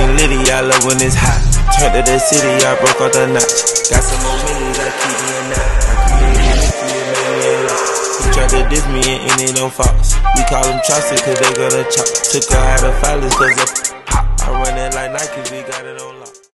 everything litty, I love when it's hot. Turned to the city, I broke out the notch. Got some more millions, I keep me a knot. I created history, it made me a lot. He tried to diss me and ended on Fox. We call them Chaucer, cause they gonna chop. Took her out of filings, cause I run it like Nike, we got it on.